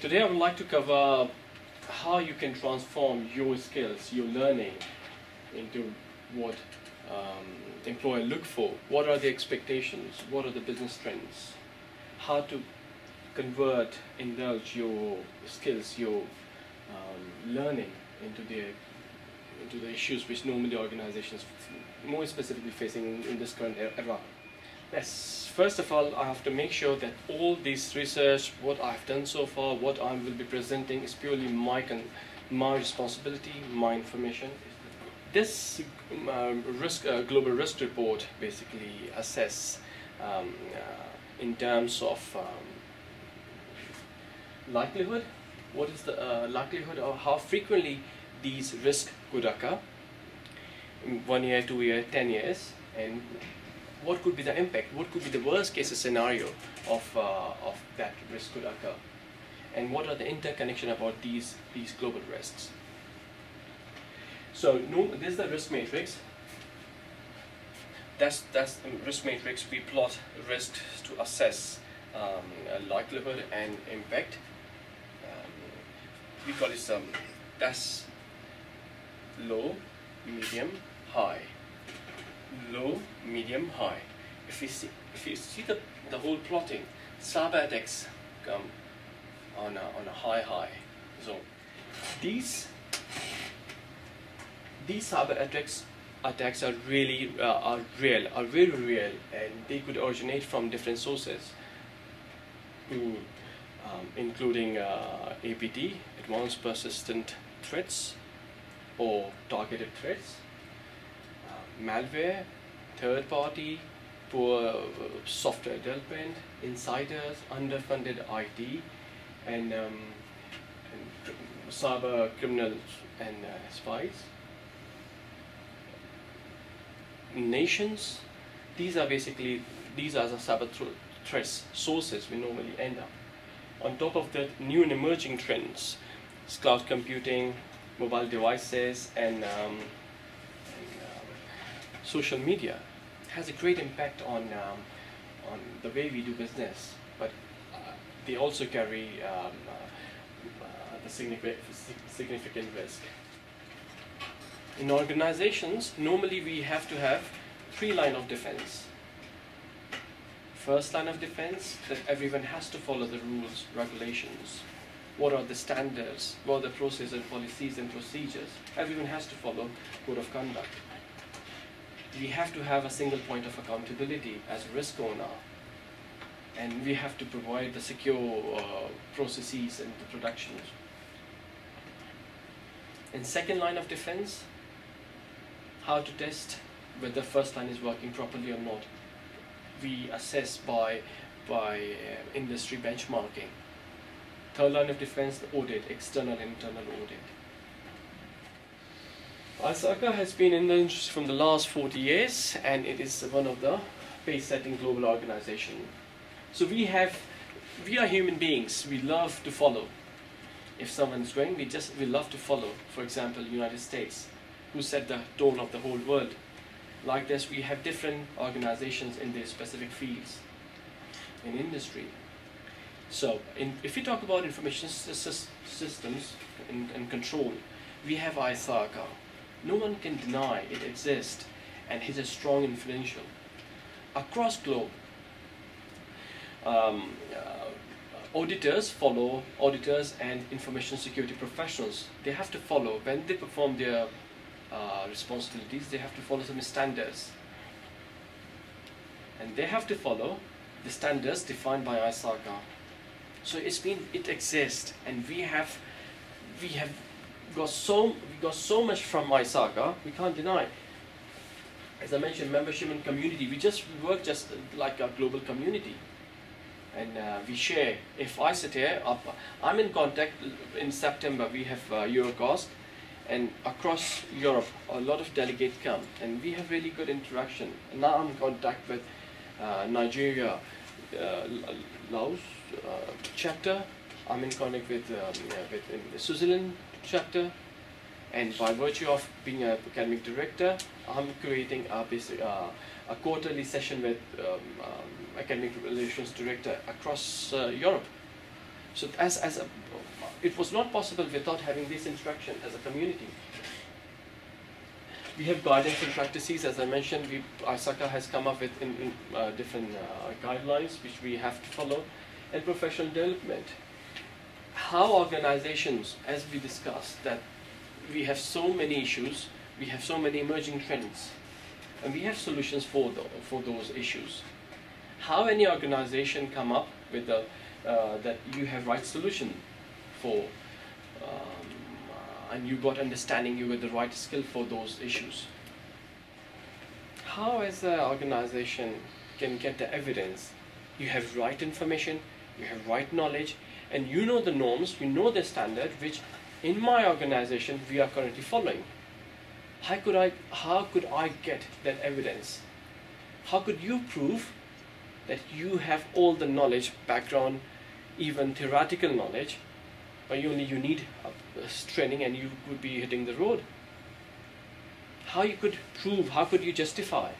Today I would like to cover how you can transform your skills, your learning, into what employer look for. What are the expectations? What are the business trends? How to convert, indulge your skills, your learning into the issues which normally organizations, more specifically, facing in this current era. Yes, first of all, I have to make sure that all this research, what I've done so far, what I will be presenting is purely my responsibility, my information. This global risk report basically assess in terms of likelihood. What is the likelihood of how frequently these risks could occur? 1 year, 2 years, 10 years, and what could be the impact? What could be the worst case scenario of that risk could occur? And what are the interconnection about these global risks? So this is the risk matrix. That's the risk matrix. We plot risks to assess likelihood and impact. We call it some. That's low, medium, high. Low, medium, high. If you see the whole plotting, cyber attacks come on a high zone. These cyber attacks are very real, and they could originate from different sources, including APT, advanced persistent threats, or targeted threats, malware, third party, poor software development, insiders, underfunded IT, and cyber criminals and spies. Nations, these are the cyber threats sources we normally end up. On top of that, new and emerging trends, cloud computing, mobile devices, and social media has a great impact on the way we do business, but they also carry the significant risk. In organizations, normally we have to have three lines of defense. First line of defense, that everyone has to follow the rules, regulations. What are the standards? What are the processes and policies and procedures? Everyone has to follow code of conduct. We have to have a single point of accountability as a risk owner. And we have to provide the secure processes and the productions. And second line of defense, how to test whether the first line is working properly or not. We assess by industry benchmarking. Third line of defense, audit, external and internal audit. ISACA has been in the industry from the last 40 years, and it is one of the pace-setting global organizations. So we are human beings. We love to follow. If someone's going, we love to follow. For example, United States, who set the tone of the whole world. Like this, we have different organizations in their specific fields in industry. So if you talk about information systems and control, we have ISACA. No one can deny it exists, and it is strong influential across globe. Auditors and information security professionals, they have to follow, when they perform their responsibilities, they have to follow some standards, and they have to follow the standards defined by ISACA. So it's been, it exists, and we got so much from ISACA. We can't deny. As I mentioned, membership and community. We work just like a global community, and we share. If I sit here, I'm in contact. In September, we have Eurocost. And across Europe, a lot of delegates come, and we have really good interaction. And now I'm in contact with Nigeria, Laos chapter. I'm in contact with Switzerland chapter. And by virtue of being an academic director, I'm creating a quarterly session with academic relations director across Europe. So it was not possible without having this instruction as a community. We have guidance and practices, as I mentioned. ISACA has come up with different guidelines which we have to follow, and professional development. How organizations, as we discussed, that we have so many issues, we have so many emerging trends, and we have solutions for those issues. How any organization come up with the that you have right solution for? And you got understanding, you were the right skill for those issues. How as an organization can get the evidence? You have right information, you have right knowledge, and you know the norms, you know the standard, which in my organization we are currently following. How could I get that evidence? How could you prove that you have all the knowledge, background, even theoretical knowledge, but you need training and you could be hitting the road? How you could prove, how could you justify?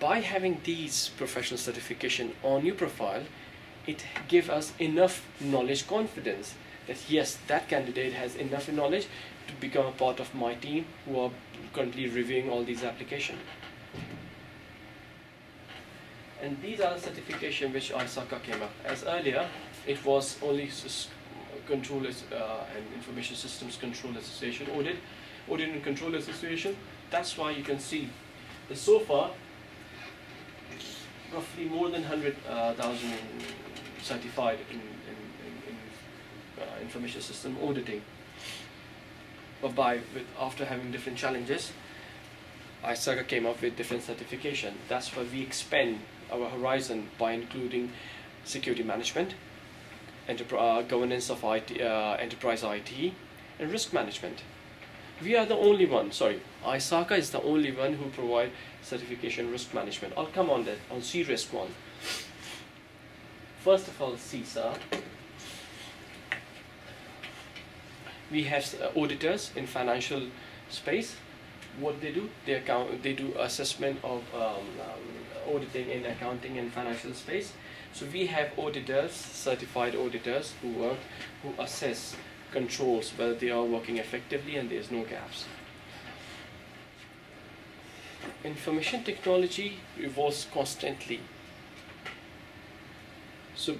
By having these professional certification on your profile, it gives us enough knowledge confidence that yes, that candidate has enough knowledge to become a part of my team who are currently reviewing all these applications. And these are the certification which ISACA came up. As earlier, it was only Control and Information Systems Control Association, Audit and Control Association. That's why you can see that so far, roughly more than 100,000 certified in information system auditing. But after having different challenges, ISACA came up with different certification. That's why we expand our horizon by including security management, governance of IT, enterprise IT, and risk management. We are the only one, sorry, ISACA is the only one who provide certification risk management. I'll come on that, on C-Risk one. First of all, CISA. We have auditors in financial space. What they do? They do assessment of auditing in accounting and financial space. So we have auditors, certified auditors who assess controls, whether they are working effectively and there's no gaps. Information technology evolves constantly. So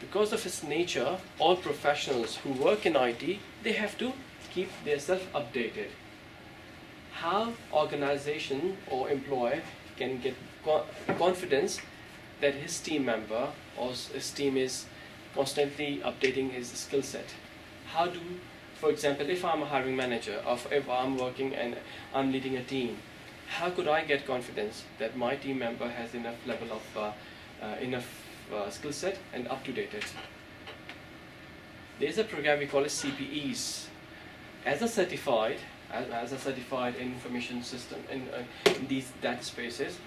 because of its nature, all professionals who work in IT, they have to keep themselves updated. How organization or employer can get confidence that his team member or his team is constantly updating his skill set? How do, for example, if I'm a hiring manager or if I'm working and I'm leading a team, how could I get confidence that my team member has enough level of skill set and up to date? There's a program we call as CPES. As a certified information system in that spaces,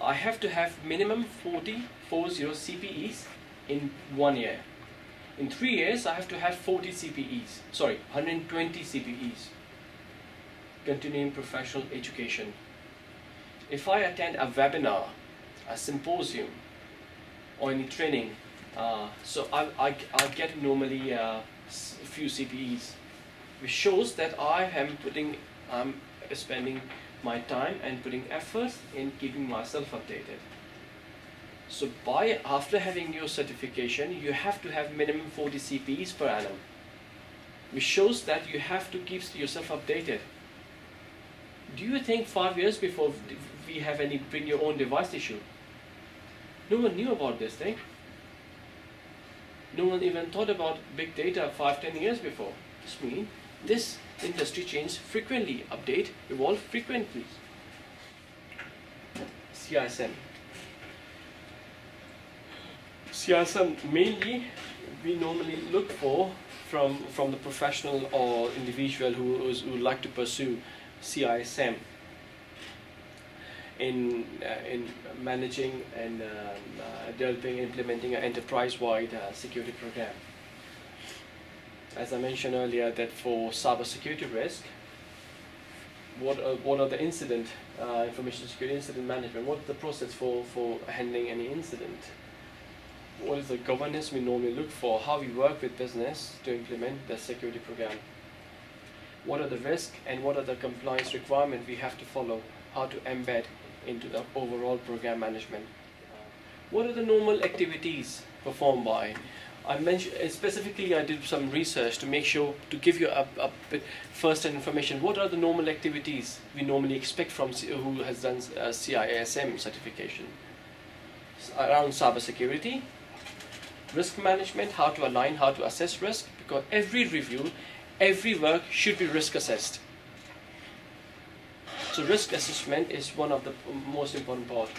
I have to have minimum 40 CPEs in 1 year. In 3 years, I have to have 120 CPEs. Continuing professional education. If I attend a webinar, a symposium, or any training, so I get normally a few CPEs, which shows that I'm spending my time and putting efforts in keeping myself updated. So after having your certification, you have to have minimum 40 CPEs per annum, which shows that you have to keep yourself updated. Do you think 5 years before we have any bring your own device issue? No one knew about this thing. No one even thought about big data 5-10 years before. This means this industry changes frequently, update, evolve frequently. CISM mainly we normally look for from the professional or individual who would like to pursue CISM in managing and developing, implementing an enterprise-wide security program. As I mentioned earlier, that for cybersecurity risk, what are the incident, information security incident management, what's the process for handling any incident? What is the governance we normally look for, how we work with business to implement the security program? What are the risks and what are the compliance requirements we have to follow, how to embed into the overall program management? What are the normal activities performed by? I mentioned specifically, I did some research to make sure to give you a bit first-hand information. What are the normal activities we normally expect from who has done CISM certification? Around cybersecurity, risk management, how to align, how to assess risk, because every review, every work should be risk assessed. So risk assessment is one of the most important part.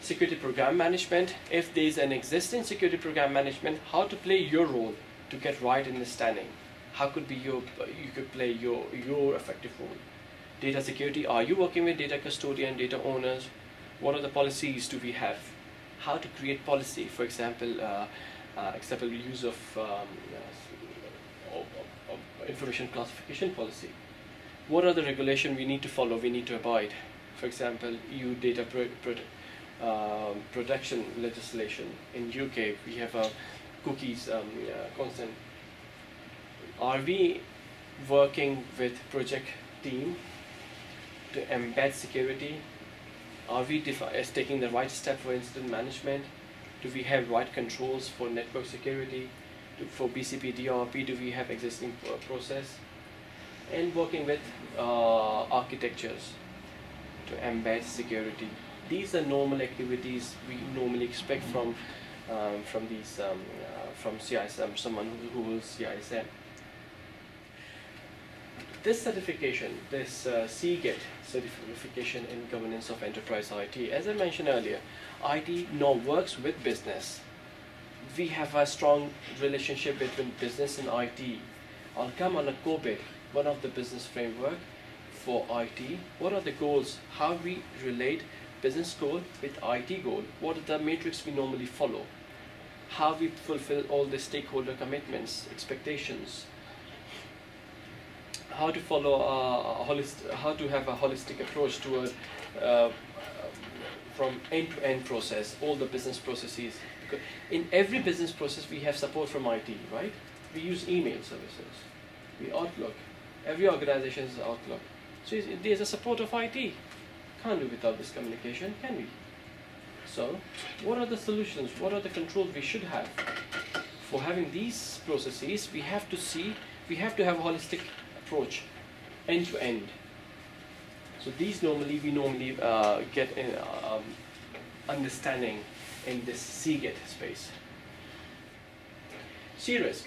Security program management, if there is an existing security program management, how to play your role to get right understanding. How could be your, you could play your effective role. Data security, are you working with data custodian, data owners? What are the policies do we have? How to create policy, for example, acceptable use of information classification policy. What are the regulations we need to follow, we need to abide? For example, EU data protection legislation. In UK we have a cookies consent. Are we working with project team to embed security? Are we taking the right step for incident management? Do we have right controls for network security? For BCP, DRP, do we have existing process? And working with architectures to embed security. These are normal activities we normally expect from CISM, someone who will CISM. This certification, this CGEIT certification in governance of enterprise IT, as I mentioned earlier, IT now works with business. We have a strong relationship between business and IT. I'll come on a COBIT, one of the business framework for IT. What are the goals? How we relate business goal with IT goal, what are the matrix we normally follow, how we fulfill all the stakeholder commitments, expectations, how to follow how to have a holistic approach toward from end-to-end process, all the business processes. Because in every business process we have support from IT, right? We use email services, we Outlook, every organization is Outlook. So there's a support of IT. Can't do without this communication, can we? So, what are the solutions? What are the controls we should have? For having these processes, we have to see, we have to have a holistic approach, end to end. So these normally, we normally get an understanding in this CGEIT space. CRISC.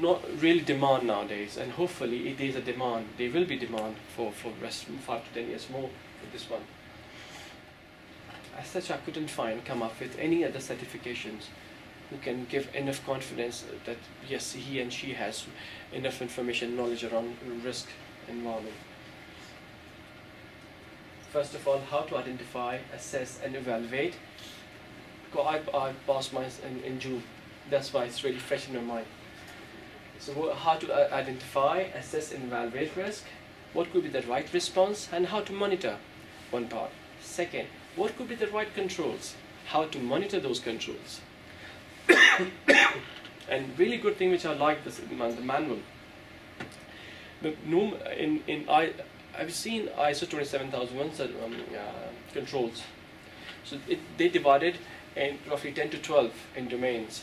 Not really demand nowadays, and hopefully it is a demand. There will be demand for rest 5 to 10 years more for this one. As such, I couldn't come up with any other certifications who can give enough confidence that yes, he and she has enough information, knowledge around risk environment. First of all, how to identify, assess, and evaluate. I passed mine in June. That's why it's really fresh in my mind. So how to identify, assess, and evaluate risk, what could be the right response, and how to monitor, one part. Second, what could be the right controls, how to monitor those controls. And really good thing which I like, this, the manual. I've seen ISO 27001 controls. So they divided in roughly 10 to 12 in domains.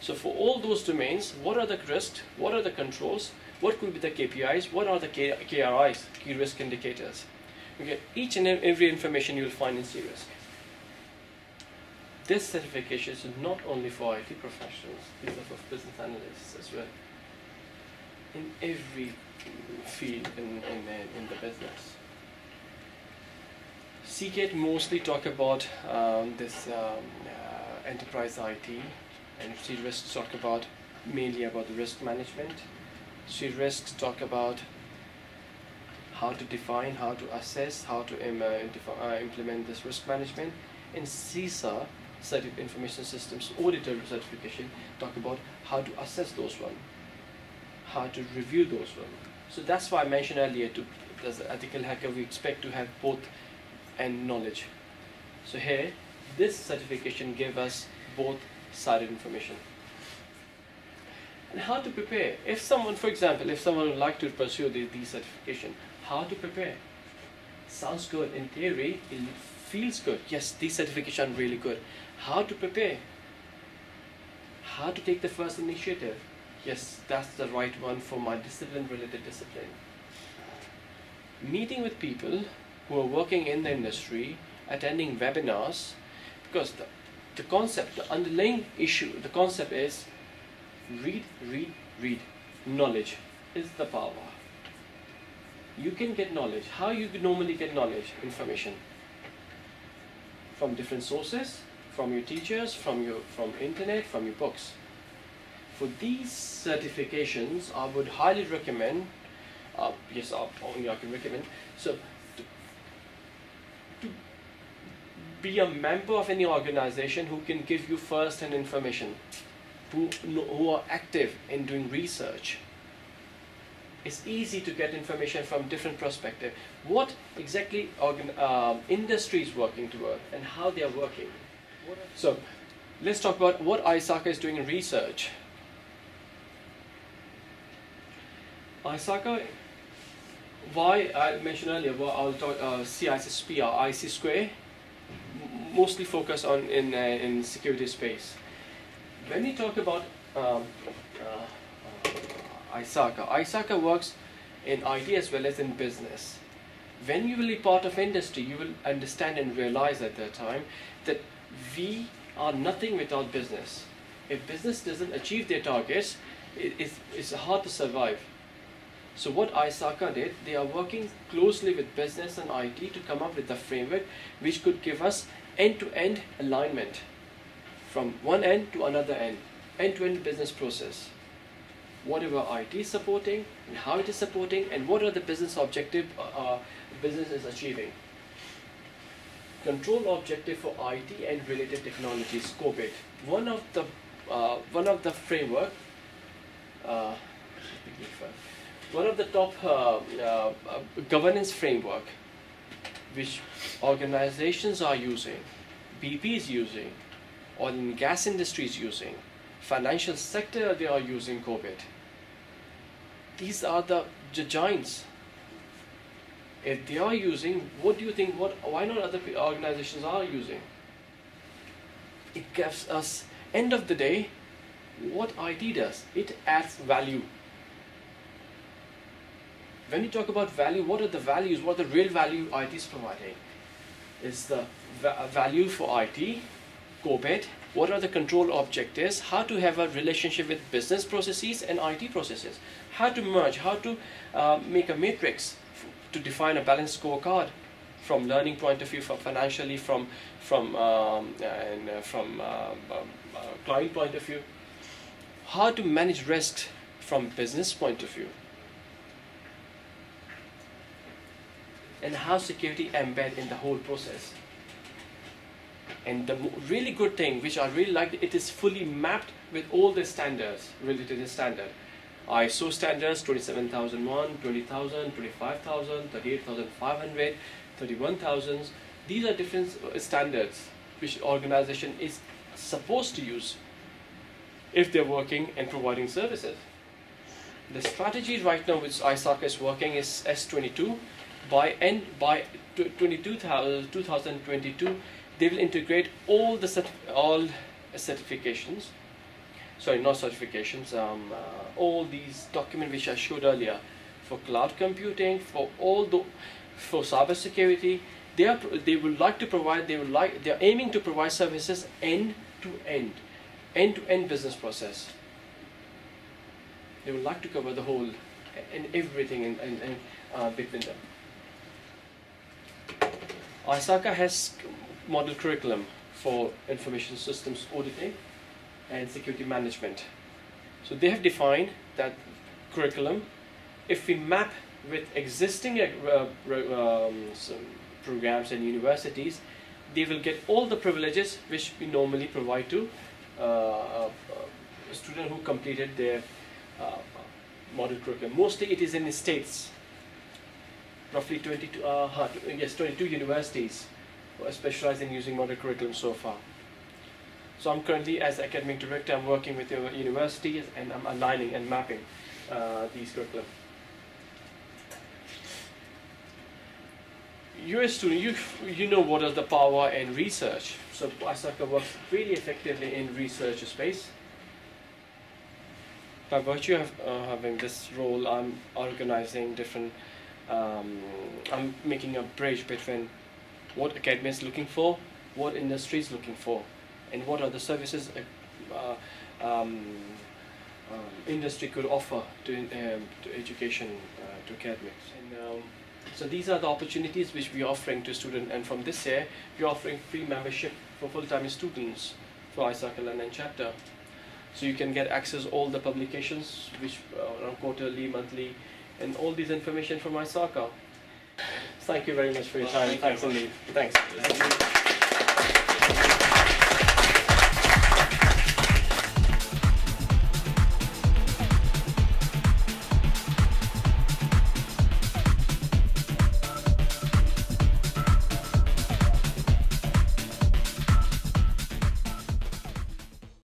So for all those domains, what are the risks, what are the controls, what could be the KPIs, what are the KRIs, key risk indicators. Okay, each and every information you will find in CRISC. This certification is not only for IT professionals, these are for business analysts as well. In every field in the business. CGEIT mostly talk about this enterprise IT. And CRISC talk about mainly about the risk management. CRISC talk about how to define, how to assess, how to implement this risk management. And CISA, Information Systems Auditor Certification, talk about how to assess those one, how to review those ones. So that's why I mentioned earlier, to, as an ethical hacker, we expect to have both and knowledge. So here, this certification gave us both sided information. And how to prepare? If someone, for example, if someone would like to pursue the certification, how to prepare? Sounds good in theory, it feels good. Yes, these certifications are really good. How to prepare? How to take the first initiative? Yes, that's the right one for my discipline-related discipline. Meeting with people who are working in the industry, attending webinars, because the concept, the underlying issue, the concept is read, read, read. Knowledge is the power. You can get knowledge. How you normally get knowledge? Information. From different sources, from your teachers, from internet, from your books. For these certifications, I would highly recommend, yes, only I can recommend, so to be a member of any organization who can give you first-hand information, who are active in doing research. It's easy to get information from different perspective. What exactly industry is working toward and how they are working. So let's talk about what ISACA is doing in research. ISACA, why I mentioned earlier, well, I'll talk CISSP or IC square, mostly focused on in security space. When we talk about ISACA, ISACA works in IT as well as in business. When you will be part of industry, you will understand and realize at that time that we are nothing without business. If business doesn't achieve their targets, it's hard to survive. So what ISACA did, they are working closely with business and IT to come up with a framework which could give us end-to-end alignment from one end to another end, end-to-end business process. Whatever IT is supporting and how it is supporting and what are the business objective business is achieving. Control objective for IT and related technologies, COBIT. One of the framework, one of the top governance framework which organizations are using, BP is using, oil and gas industry is using, financial sector they are using COBIT. These are the giants. If they are using, what do you think, why not other organizations are using? It gives us, end of the day, what IT does, it adds value. When you talk about value, what are the values? What are the real value IT is providing? It's the value for IT, COBIT. What are the control objectives? How to have a relationship with business processes and IT processes? How to merge? How to make a matrix to define a balanced scorecard from learning point of view, from financially, from client point of view? How to manage risks from business point of view? And how security embed in the whole process. And the really good thing, which I really like, it is fully mapped with all the standards related to the standard. ISO standards 27001, 20,000, 25,000, 38,500, 31,000. These are different standards which organization is supposed to use if they're working and providing services. The strategy right now which ISACA is working is S22. By 2022, they will integrate all certifications. Sorry, not certifications. All these documents which I showed earlier for cloud computing, for cybersecurity. They are aiming to provide services end to end business process. They would like to cover the whole and everything in between them. ISACA has model curriculum for information systems auditing and security management. So they have defined that curriculum. If we map with existing programs and universities, they will get all the privileges which we normally provide to a student who completed their module curriculum. Mostly it is in the states, roughly 22 universities who are specialized in using module curriculum so far. So I'm currently, as academic director, I'm working with your universities and I'm aligning and mapping these curriculum. You're a student, you know what is the power in research. So ISACA works really effectively in research space. By virtue of having this role, I'm organizing different, I'm making a bridge between what academia is looking for, what industry is looking for, and what are the services industry could offer to education, to academics. And, so these are the opportunities which we are offering to students, and from this year we are offering free membership for full-time students for ISACA London chapter. So you can get access all the publications which are quarterly, monthly, and all these information from ISACA. Thank you very much for your time. Thanks, Anil. Thanks.